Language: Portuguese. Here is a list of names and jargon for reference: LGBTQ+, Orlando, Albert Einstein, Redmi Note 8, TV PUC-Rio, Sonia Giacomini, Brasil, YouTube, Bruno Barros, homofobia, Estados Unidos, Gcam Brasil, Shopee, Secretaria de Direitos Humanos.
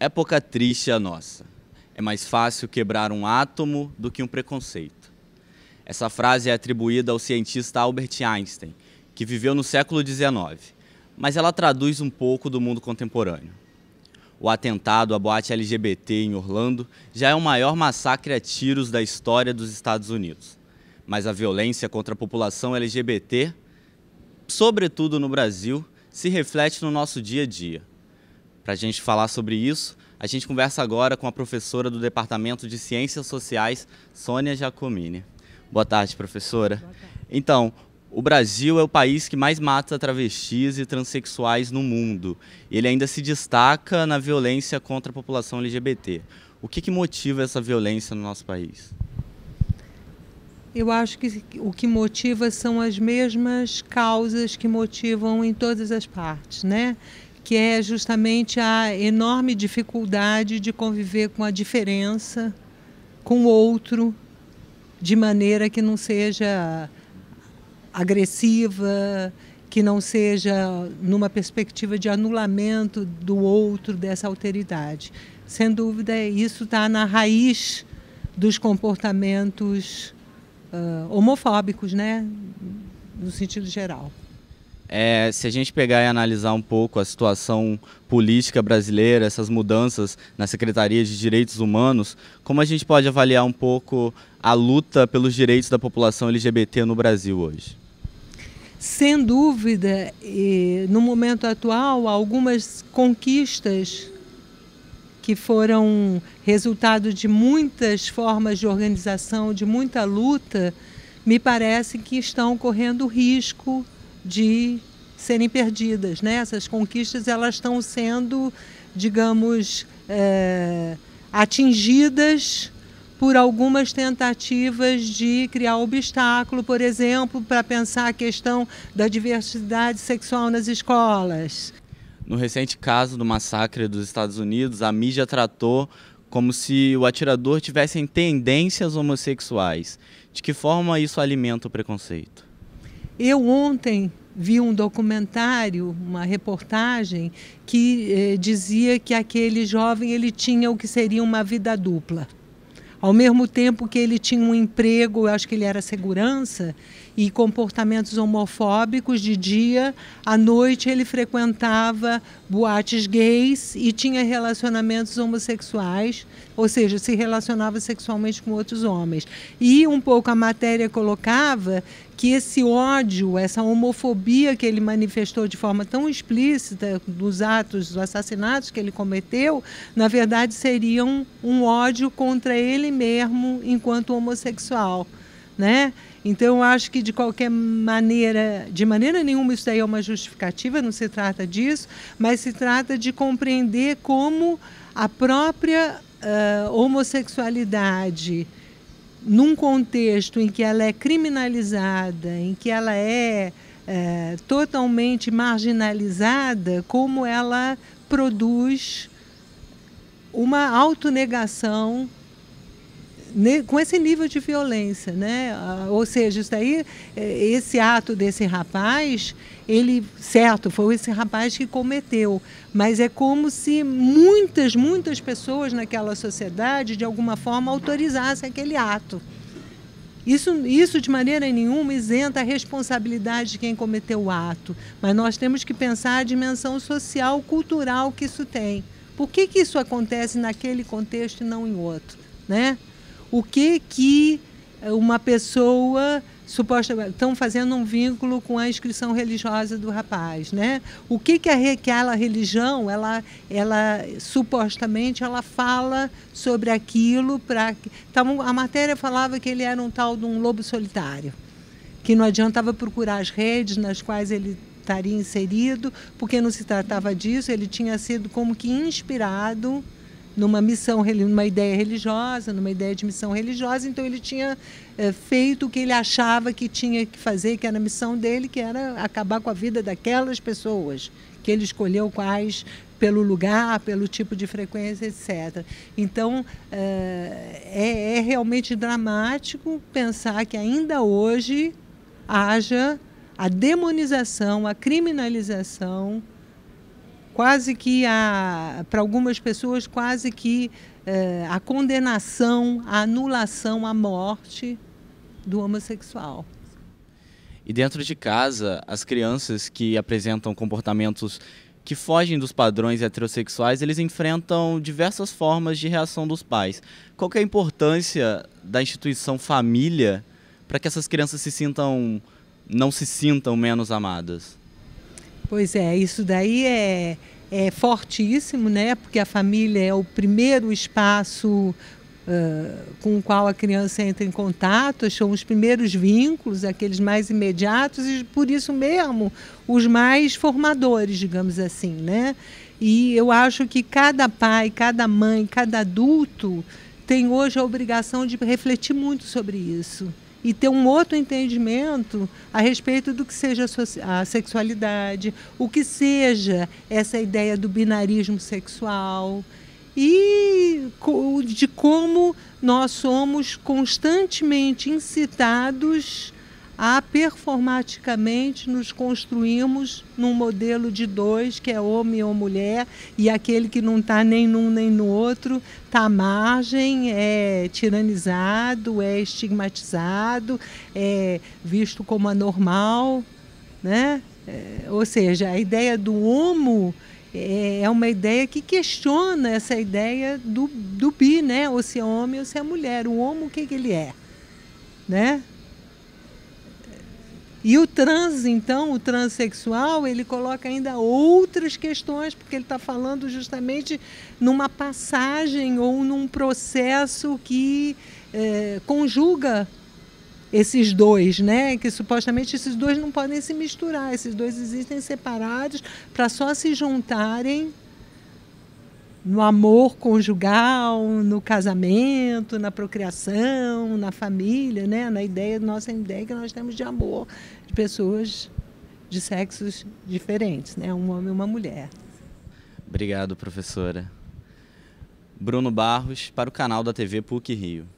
Época triste a nossa. É mais fácil quebrar um átomo do que um preconceito. Essa frase é atribuída ao cientista Albert Einstein, que viveu no século XIX, mas ela traduz um pouco do mundo contemporâneo. O atentado à boate LGBT em Orlando já é o maior massacre a tiros da história dos Estados Unidos. Mas a violência contra a população LGBT, sobretudo no Brasil, se reflete no nosso dia a dia. Para a gente falar sobre isso, a gente conversa agora com a professora do Departamento de Ciências Sociais, Sonia Giacomini. Boa tarde, professora. Boa tarde. Então, o Brasil é o país que mais mata travestis e transexuais no mundo. Ele ainda se destaca na violência contra a população LGBT. O que motiva essa violência no nosso país? Eu acho que o que motiva são as mesmas causas que motivam em todas as partes, né? Que é justamente a enorme dificuldade de conviver com a diferença, com o outro, de maneira que não seja agressiva, que não seja numa perspectiva de anulamento do outro, dessa alteridade. Sem dúvida, isso está na raiz dos comportamentos homofóbicos, né? No sentido geral. Se a gente pegar e analisar um pouco a situação política brasileira, essas mudanças na Secretaria de Direitos Humanos, como a gente pode avaliar um pouco a luta pelos direitos da população LGBT no Brasil hoje? Sem dúvida, no momento atual, há algumas conquistas que foram resultado de muitas formas de organização, de muita luta, me parece que estão correndo risco de serem perdidas, né? Essas conquistas, elas estão sendo, digamos, atingidas por algumas tentativas de criar obstáculo, por exemplo, para pensar a questão da diversidade sexual nas escolas. No recente caso do massacre dos Estados Unidos, a mídia tratou como se o atirador tivesse tendências homossexuais. De que forma isso alimenta o preconceito? Eu ontem vi um documentário, uma reportagem, que dizia que aquele jovem ele tinha o que seria uma vida dupla. Ao mesmo tempo que ele tinha um emprego, eu acho que ele era segurança, e comportamentos homofóbicos de dia, à noite ele frequentava boates gays e tinha relacionamentos homossexuais, ou seja, se relacionava sexualmente com outros homens. E um pouco a matéria colocava que esse ódio, essa homofobia que ele manifestou de forma tão explícita dos atos, dos assassinatos que ele cometeu, na verdade seriam um ódio contra ele mesmo enquanto homossexual, né? Então, eu acho que, de qualquer maneira, de maneira nenhuma isso daí é uma justificativa, não se trata disso, mas se trata de compreender como a própria homossexualidade, num contexto em que ela é criminalizada, em que ela é totalmente marginalizada, como ela produz uma autonegação com esse nível de violência, né? Ou seja, isso daí, esse ato desse rapaz, ele, certo, foi esse rapaz que cometeu, mas é como se muitas pessoas naquela sociedade, de alguma forma, autorizassem aquele ato. Isso de maneira nenhuma isenta a responsabilidade de quem cometeu o ato, mas nós temos que pensar a dimensão social, cultural que isso tem. Por que isso acontece naquele contexto e não em outro, né? O que que uma pessoa, supostamente, estão fazendo um vínculo com a inscrição religiosa do rapaz, né? O que que aquela religião, ela supostamente, ela fala sobre aquilo para... Então, a matéria falava que ele era um tal de um lobo solitário, que não adiantava procurar as redes nas quais ele estaria inserido, porque não se tratava disso, ele tinha sido como que inspirado numa missão, numa ideia religiosa, numa ideia de missão religiosa, então ele tinha feito o que ele achava que tinha que fazer, que era a missão dele, que era acabar com a vida daquelas pessoas, que ele escolheu quais, pelo lugar, pelo tipo de frequência, etc. Então, é realmente dramático pensar que ainda hoje haja a demonização, a criminalização quase que para algumas pessoas, quase que a condenação, a anulação, a morte do homossexual. E dentro de casa, as crianças que apresentam comportamentos que fogem dos padrões heterossexuais, eles enfrentam diversas formas de reação dos pais. Qual que é a importância da instituição família para que essas crianças não se sintam menos amadas? Pois é, isso daí é fortíssimo, né? Porque a família é o primeiro espaço com o qual a criança entra em contato, são os primeiros vínculos, aqueles mais imediatos e, por isso mesmo, os mais formadores, digamos assim, né? E eu acho que cada pai, cada mãe, cada adulto tem hoje a obrigação de refletir muito sobre isso e ter um outro entendimento a respeito do que seja a sexualidade, o que seja essa ideia do binarismo sexual, e de como nós somos constantemente incitados a performaticamente nos construirmos num modelo de dois, que é homem ou mulher, e aquele que não está nem num nem no outro está à margem, é tiranizado, é estigmatizado, é visto como anormal, né? Ou seja, a ideia do homo é uma ideia que questiona essa ideia do bi, né? Ou se é homem ou se é mulher. O homo, o que que ele é, né? E o trans, então, o transexual, ele coloca ainda outras questões, porque ele está falando justamente numa passagem ou num processo que conjuga esses dois, né? Que supostamente esses dois não podem se misturar, esses dois existem separados para só se juntarem no amor conjugal, no casamento, na procriação, na família, né? Na ideia, nossa ideia que nós temos de amor, de pessoas de sexos diferentes, né? Um homem e uma mulher. Obrigado, professora. Bruno Barros, para o canal da TV PUC-Rio.